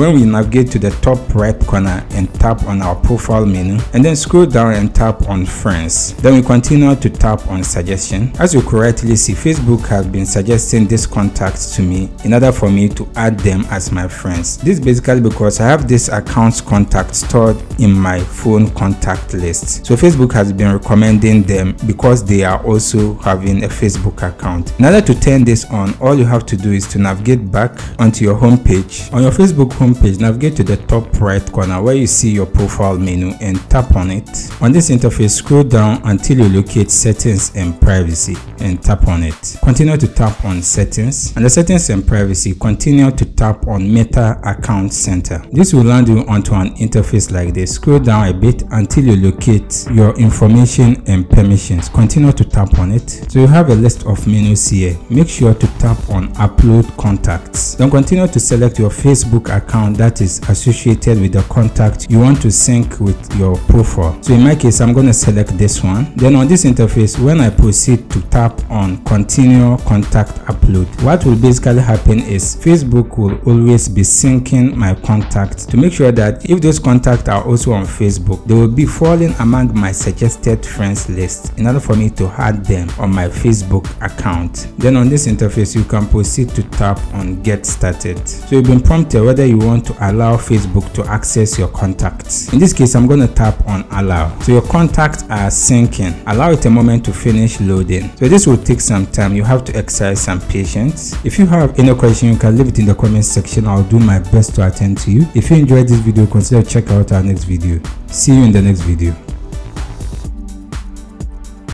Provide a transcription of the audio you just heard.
When we navigate to the top right corner and tap on our profile menu, and then scroll down and tap on friends, then we continue to tap on suggestion. As you correctly see, Facebook has been suggesting these contacts to me in order for me to add them as my friends. This is basically because I have this account's contact stored in my phone contact list, so Facebook has been recommending them because they are also having a Facebook account. In order to turn this on, all you have to do is to navigate back onto your home page. On your Facebook homepage, navigate to the top right corner where you see your profile menu and tap on it. On this interface, scroll down until you locate settings and privacy and tap on it. Continue to tap on settings. Under settings and privacy, continue to tap on Meta Account Center. This will land you onto an interface like this. Scroll down a bit until you locate your information and permissions. Continue to tap on it. So you have a list of menus here. Make sure to tap on upload contacts. Then continue to select your Facebook account that is associated with the contact you want to sync with your profile. So in my case, I'm going to select this one. Then on this interface, when I proceed to tap on continue contact upload, what will basically happen is Facebook will always be syncing my contacts to make sure that if those contacts are also on Facebook, they will be falling among my suggested friends list in order for me to add them on my Facebook account. Then on this interface, you can proceed to tap on get started. So you've been prompted whether you want to allow Facebook to access your contacts. In this case, I'm going to tap on allow. So your contacts are syncing. Allow it a moment to finish loading. So this will take some time. You have to exercise some patience. If you have any question, you can leave it in the comment section. I'll do my best to attend to you. If you enjoyed this video, consider checking out our next video. See you in the next video.